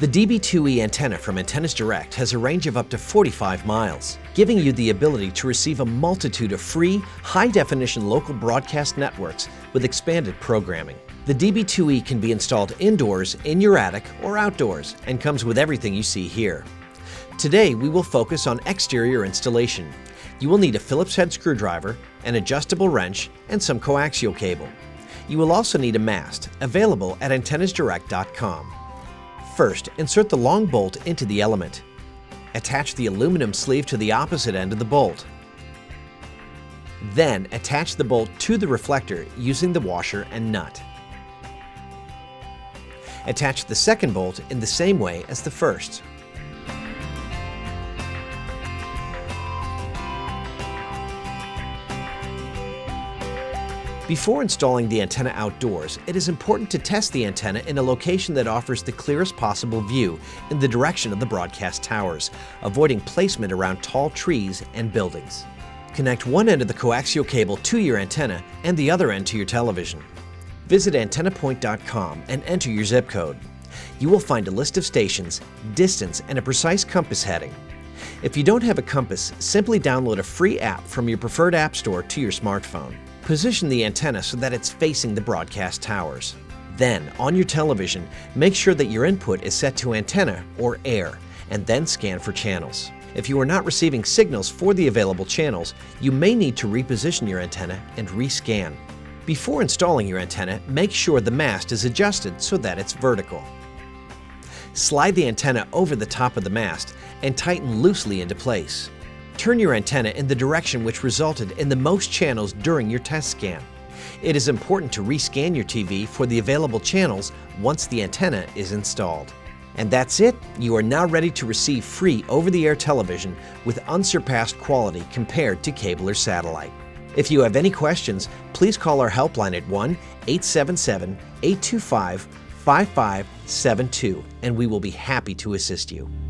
The DB2E antenna from Antennas Direct has a range of up to 45 miles, giving you the ability to receive a multitude of free, high-definition local broadcast networks with expanded programming. The DB2E can be installed indoors, in your attic, or outdoors, and comes with everything you see here. Today, we will focus on exterior installation. You will need a Phillips head screwdriver, an adjustable wrench, and some coaxial cable. You will also need a mast, available at AntennasDirect.com. First, insert the long bolt into the element. Attach the aluminum sleeve to the opposite end of the bolt. Then, attach the bolt to the reflector using the washer and nut. Attach the second bolt in the same way as the first. Before installing the antenna outdoors, it is important to test the antenna in a location that offers the clearest possible view in the direction of the broadcast towers, avoiding placement around tall trees and buildings. Connect one end of the coaxial cable to your antenna and the other end to your television. Visit AntennaPoint.com and enter your zip code. You will find a list of stations, distance, and a precise compass heading. If you don't have a compass, simply download a free app from your preferred app store to your smartphone. Position the antenna so that it's facing the broadcast towers. Then, on your television, make sure that your input is set to antenna or air, and then scan for channels. If you are not receiving signals for the available channels, you may need to reposition your antenna and rescan. Before installing your antenna, make sure the mast is adjusted so that it's vertical. Slide the antenna over the top of the mast and tighten loosely into place. Turn your antenna in the direction which resulted in the most channels during your test scan. It is important to rescan your TV for the available channels once the antenna is installed. And that's it! You are now ready to receive free over-the-air television with unsurpassed quality compared to cable or satellite. If you have any questions, please call our helpline at 1-877-825-5572 and we will be happy to assist you.